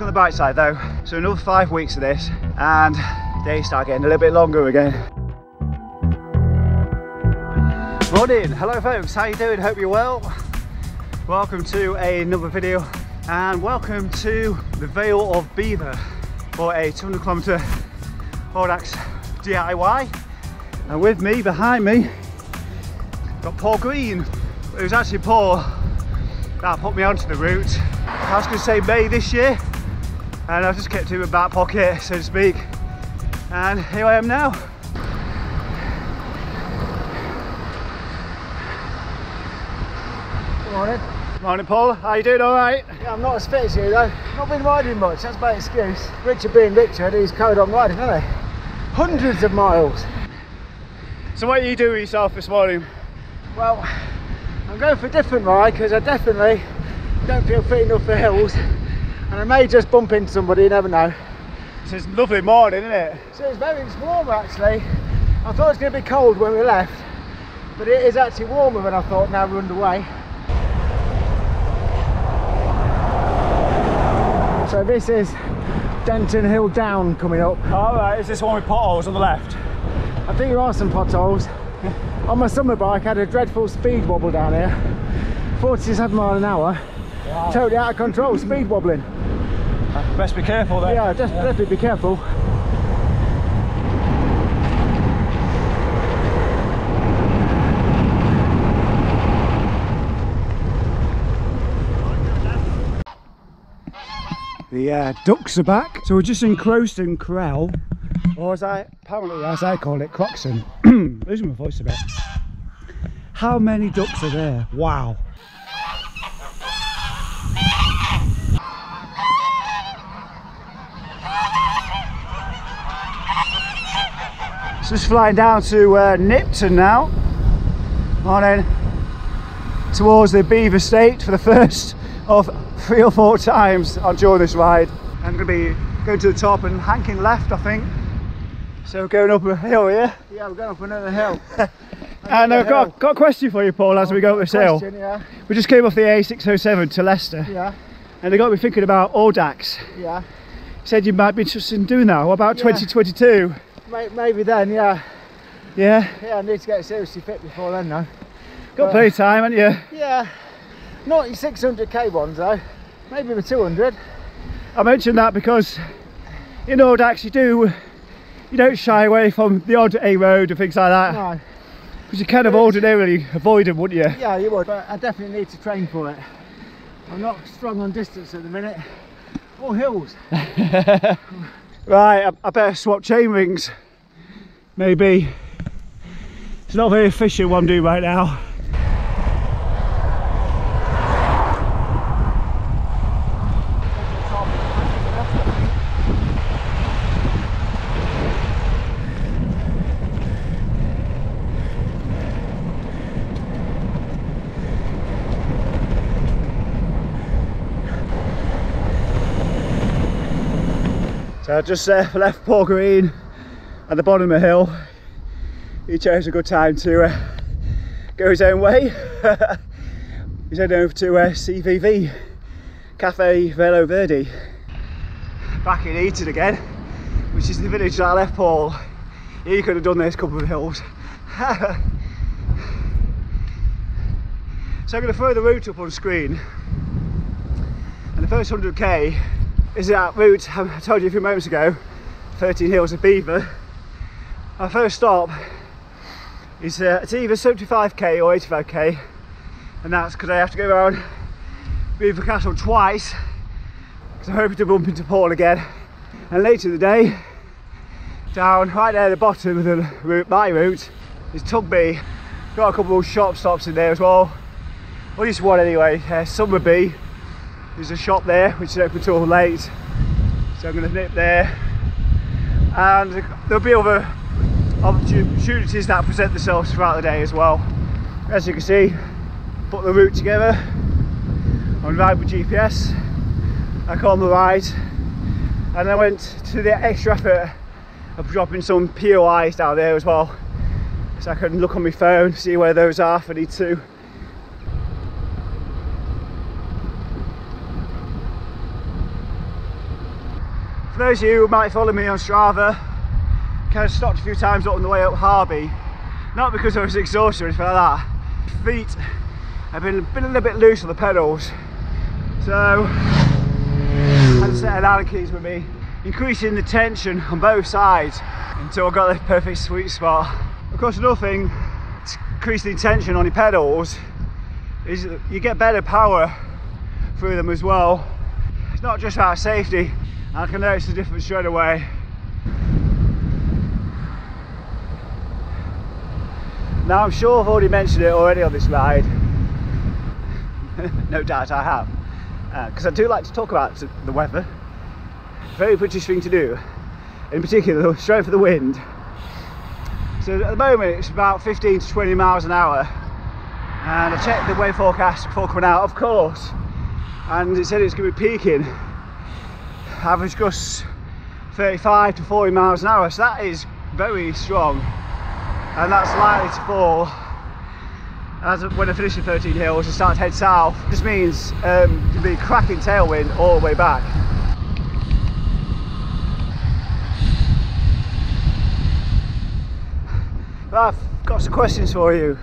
on the bike side though, so another 5 weeks of this and days start getting a little bit longer again. Morning, hello folks, how you doing? Hope you're well. Welcome to another video and welcome to the Vale of Belvoir for a 200km Audax DIY. And with me, behind me, got Paul Green. It was actually Paul that put me onto the route. I was going to say May this year, and I just kept it in my back pocket, so to speak. And here I am now. Morning. Morning, Paul. How you doing? All right? Yeah, I'm not as fit as you though. Not been riding much. That's my excuse. Richard being Richard, he's carried on riding, hasn't he? Hundreds of miles. So what are you doing with yourself this morning? Well, I'm going for a different ride because I definitely don't feel fit enough for hills, and I may just bump into somebody, you never know. So it's a lovely morning, isn't it? So it's warm actually. I thought it was going to be cold when we left, but it is actually warmer than I thought now we're underway. So this is Denton Hill Down coming up. Alright, is this one with potholes on the left? I think there are some potholes. On my summer bike I had a dreadful speed wobble down here, 47 miles an hour. Wow. Totally out of control, speed wobbling. Best be careful then. Yeah, definitely be careful. The ducks are back, so we're just in Croxton Kerrial. Or as I, apparently as I call it, Croxton. Losing my voice a bit. How many ducks are there? Wow. So just flying down to Nipton now. Morning. Towards the Beaver State for the first of 3 or 4 times I'll join this ride. I'm going to be going to the top and hanking left, I think. So we're going up a hill here? Yeah, we're going up another hill. And I've got a question for you, Paul, as we go up this hill. Yeah. We just came off the A607 to Leicester. Yeah. And they got me thinking about Audax. Yeah. Said you might be interested in doing that. What about 2022? Maybe then, yeah. Yeah? Yeah, I need to get seriously fit before then, though. Got plenty of time, haven't you? Yeah. Not 600k ones, though. Maybe the 200. I mentioned that because in Audax you don't shy away from the odd A road and things like that. No. Because you kind of ordinarily avoid them, wouldn't you? Yeah, you would, but I definitely need to train for it. I'm not strong on distance at the minute. Or hills. Right, I better swap chain rings. Maybe. It's not very efficient what I'm doing right now. I just left Paul Green at the bottom of the hill. He chose a good time to go his own way. He's heading over to CVV, Cafe Velo Verdi. Back in Eton again, which is the village that I left Paul. He could have done this couple of hills. So I'm going to throw the route up on screen. And the first 100k is that route I told you a few moments ago, 13 Hills of Beaver. Our first stop is it's either 75k or 85k, and that's because I have to go around Beaver Castle twice because I'm hoping to bump into Paul again. And later in the day, down right there at the bottom of the route, my route, is Tugby. Got a couple of shop stops in there as well, or just one anyway. Somerby. There's a shop there which is open till late, so I'm going to nip there, and there'll be other opportunities that present themselves throughout the day as well. As you can see, put the route together on ride with GPS. I caught the ride and I went to the extra effort of dropping some POIs down there as well, so I can look on my phone, see where those are if I need to. For those of you who might follow me on Strava, I kind of stopped a few times on the way up Harby. Not because I was exhausted or anything like that. Feet have been a little bit loose on the pedals. So, I had a set of Allen keys with me, increasing the tension on both sides until I got the perfect sweet spot. Of course, another thing to increase the tension on your pedals is you get better power through them as well. It's not just about safety. I can notice the difference straight away. Now, I'm sure I've already mentioned it already on this ride. No doubt I have, because I do like to talk about the weather. Very British thing to do, in particular the strength of the wind. So at the moment it's about 15 to 20 miles an hour, and I checked the weather forecast before coming out, of course, and it said it's going to be peaking. Average gusts 35 to 40 miles an hour, so that is very strong, and that's likely to fall as when I finish the 13 hills and start to head south. This means it'll be a cracking tailwind all the way back. I've got some questions for you.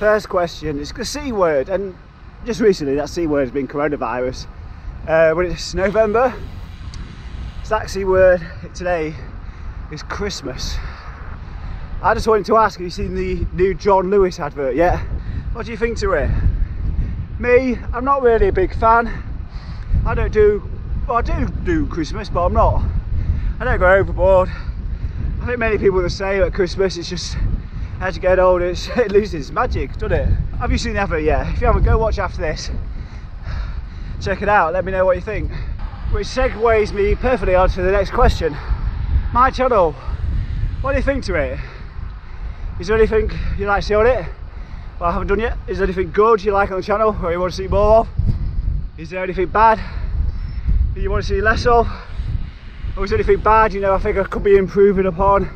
First question is the C word, and just recently that C word has been coronavirus. When it's November, it's that C word today is Christmas. I just wanted to ask, have you seen the new John Lewis advert yet? What do you think to it? Me, I'm not really a big fan. I do Christmas, but I don't go overboard. I think many people will say at Christmas, it's just as you get older, it loses its magic, doesn't it? Have you seen the advert yet? If you haven't, go watch after this. Check it out, let me know what you think. Which segues me perfectly onto the next question. My channel, what do you think to it? Is there anything you like to see on it? Well, I haven't done yet. Is there anything good you like on the channel or you want to see more of? Is there anything bad that you want to see less of? Or is there anything bad, you know, I think I could be improving upon?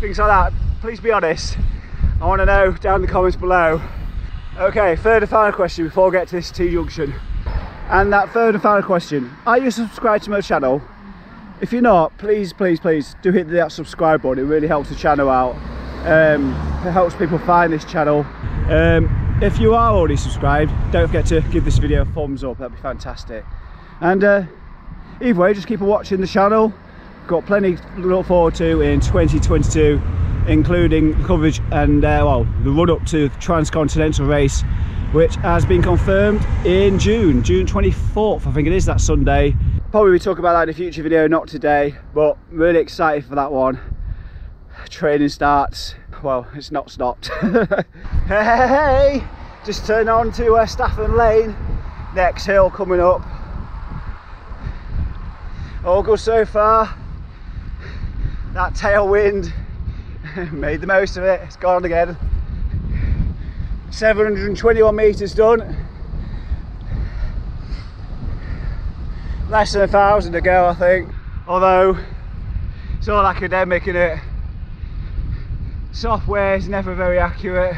Things like that. Please be honest. I want to know down in the comments below. Okay, third and final question before I get to this T-junction. And that third and final question, are you subscribed to my channel? If you're not, please, please, please do hit that subscribe button. It really helps the channel out. It helps people find this channel. If you are already subscribed, don't forget to give this video a thumbs up. That'd be fantastic. And either way, just keep watching the channel. Got plenty to look forward to in 2022, including coverage and well, the run up to the transcontinental race, which has been confirmed in June, June 24th, I think it is, that Sunday. Probably we talk about that in a future video, not today, but I'm really excited for that one. Training starts, well, it's not stopped. Hey, just turn on to Stafford Lane, next hill coming up. All good so far. That tailwind made the most of it. It's gone again. 721 meters done. Less than 1,000 to go, I think. Although it's all academic, innit? Software is never very accurate.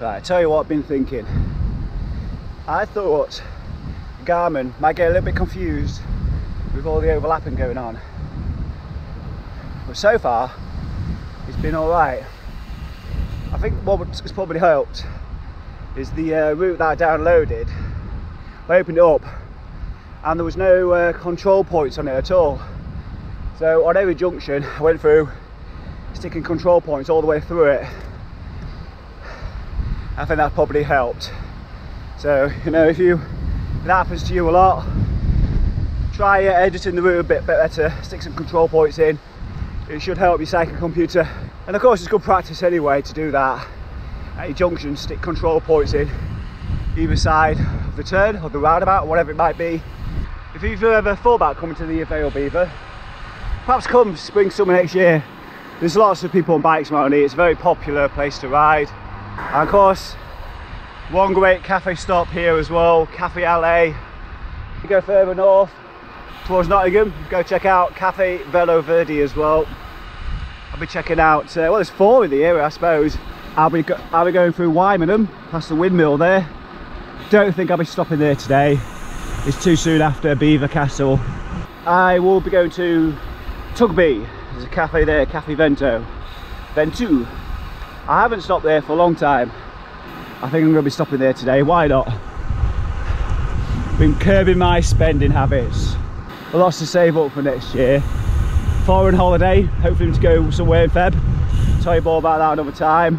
Right, I tell you what I've been thinking. I thought Garmin might get a little bit confused with all the overlapping going on, but so far it's been all right. I think what's probably helped is the route that I downloaded. I opened it up and there was no control points on it at all, so on every junction I went through sticking control points all the way through it. I think that probably helped. So, you know, if that happens to you a lot, try editing the route a bit better, stick some control points in. It should help your psychic computer. And of course it's good practice anyway to do that. At your junction, stick control points in either side of the turn or the roundabout, whatever it might be. If you've ever thought about coming to the Vale of Belvoir, perhaps come spring, summer next year. There's lots of people on bikes around here. It's a very popular place to ride. And of course, one great cafe stop here as well, Cafe Allez. You go further north, towards Nottingham, go check out Cafe Velo Verdi as well. I'll be checking out, well, there's four in the area, I suppose. I'll be going through Wymanham, past the windmill there. Don't think I'll be stopping there today. It's too soon after Beaver Castle. I will be going to Tugby. There's a cafe there, Cafe Vento. Vento. I haven't stopped there for a long time. I think I'm going to be stopping there today. Why not? Been curbing my spending habits. Lots to save up for next year. Foreign holiday, hopefully to go somewhere in Feb. Tell you more about that another time.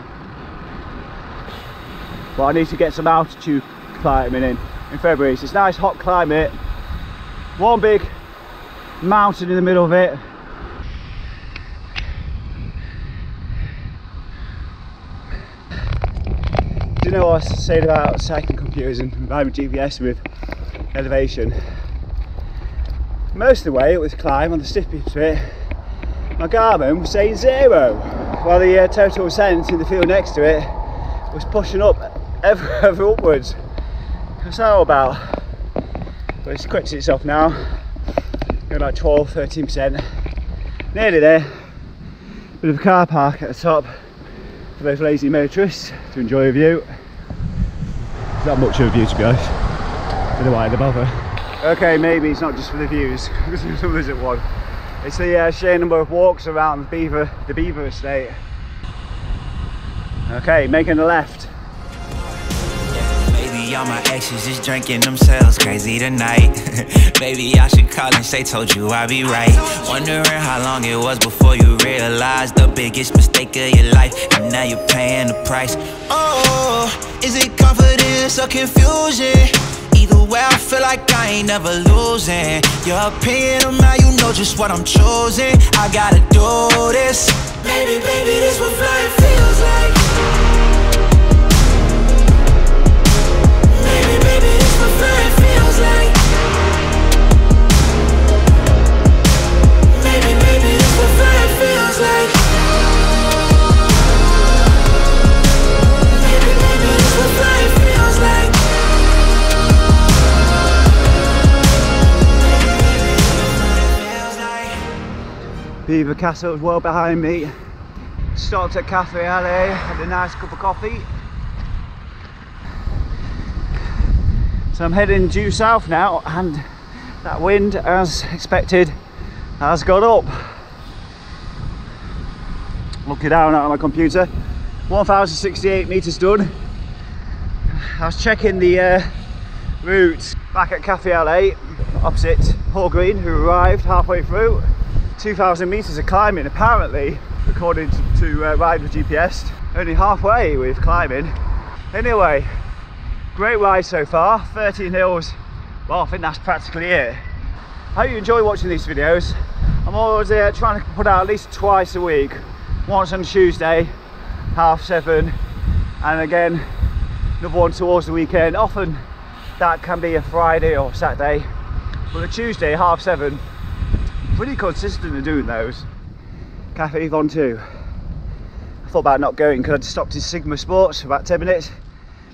But I need to get some altitude climbing in February. So it's nice hot climate. One big mountain in the middle of it. Do you know what I was saying about cycling computers and combining GPS with elevation? Most of the way it was climb on the stiffest bit. My Garmin was saying 0, while the total ascent in the field next to it was pushing up ever upwards. What's that all about? But it's corrected itself now. Going like 12–13%. Nearly there. Bit of a car park at the top for those lazy motorists to enjoy a view. It's not much of a view, to be honest. Don't know why they bother. Okay, maybe it's not just for the views, because there's others at one. It's the sheer number of walks around the Beaver Estate. Okay, making a left. Maybe all my exes is drinking themselves crazy tonight. Maybe I should call and say told you I'd be right. Wondering how long it was before you realized the biggest mistake of your life, and now you're paying the price. Oh, is it confidence or confusion? Either way, I feel like I ain't ever losing. Your opinion on how you know just what I'm choosing. I gotta do this. Baby, baby, this what flying feels like. Baby, baby, this what flying feels like. Baby, baby, this what flying feels like. Baby, baby, this what flying feels like. Beaver Castle is well behind me. Stopped at Cafe Allez, had a nice cup of coffee. So I'm heading due south now, and that wind, as expected, has got up. Looking down at my computer, 1,068 metres done. I was checking the routes back at Cafe Allez, opposite Paul Green, who arrived halfway through. 2,000 metres of climbing, apparently, according to Ride with GPS. Only halfway with climbing. Anyway, great ride so far, 13 hills. Well, I think that's practically it. I hope you enjoy watching these videos. I'm always trying to put out at least twice a week. Once on Tuesday, 7:30, and again, another one towards the weekend. Often that can be a Friday or Saturday, but a Tuesday, 7:30, pretty consistent in doing those. Cafe Vento. I thought about not going because I'd stopped in Sigma Sports for about 10 minutes.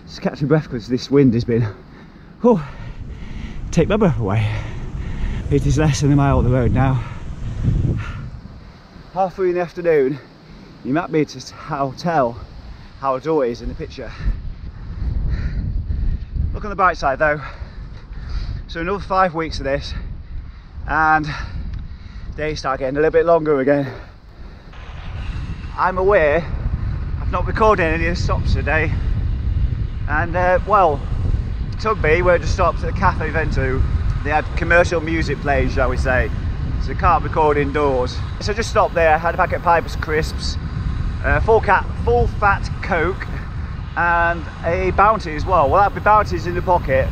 Just catching breath because this wind has been, oh, take my breath away. It is less than a mile up the road now. Halfway in the afternoon, you might be able to tell how dull it is in the picture. Look on the bright side though. So another 5 weeks of this, and days start getting a little bit longer again. I'm aware I've not recorded any of the stops today, and well, Tugby, where I just stopped at the Cafe Vento, they had commercial music playing, shall we say, so you can't record indoors. So I just stopped there, had a packet of Piper's Crisps, full fat Coke, and a Bounty as well. Well, that'd be Bounties in the pocket.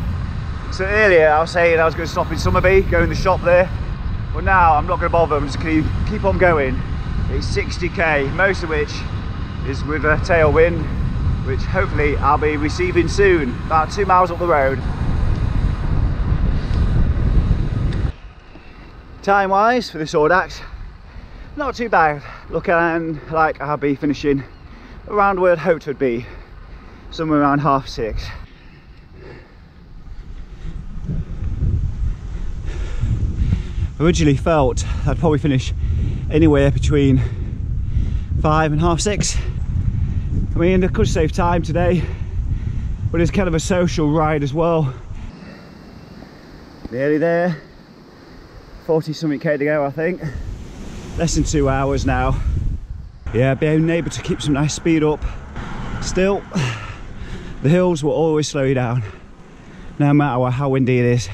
So earlier I was saying I was going to stop in Somerby, go in the shop there. But now I'm not going to bother, I'm just going to keep on going. It's 60k, most of which is with a tailwind, which hopefully I'll be receiving soon, about 2 miles up the road. Time wise for this Audax, not too bad. Looking like I'll be finishing around where I'd hoped would be, somewhere around 5:30. Originally felt I'd probably finish anywhere between 5 and 6:30. I mean, I could save time today, but it's kind of a social ride as well. Nearly there. 40 something K to go, I think. Less than 2 hours now. Yeah, being able to keep some nice speed up. Still, the hills will always slow you down, no matter how windy it is.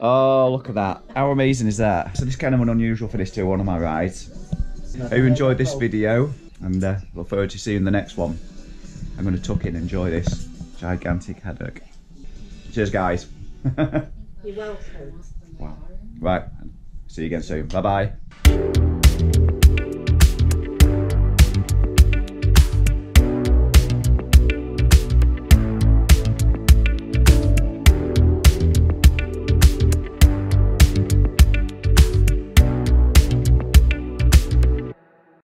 Oh, look at that. How amazing is that? So this is kind of an unusual for this 2-1, am I right? Hope you enjoyed this video, and look forward to seeing the next one. I'm going to tuck in and enjoy this gigantic haddock. Cheers, guys. You're welcome. Wow. Right, see you again soon. Bye-bye.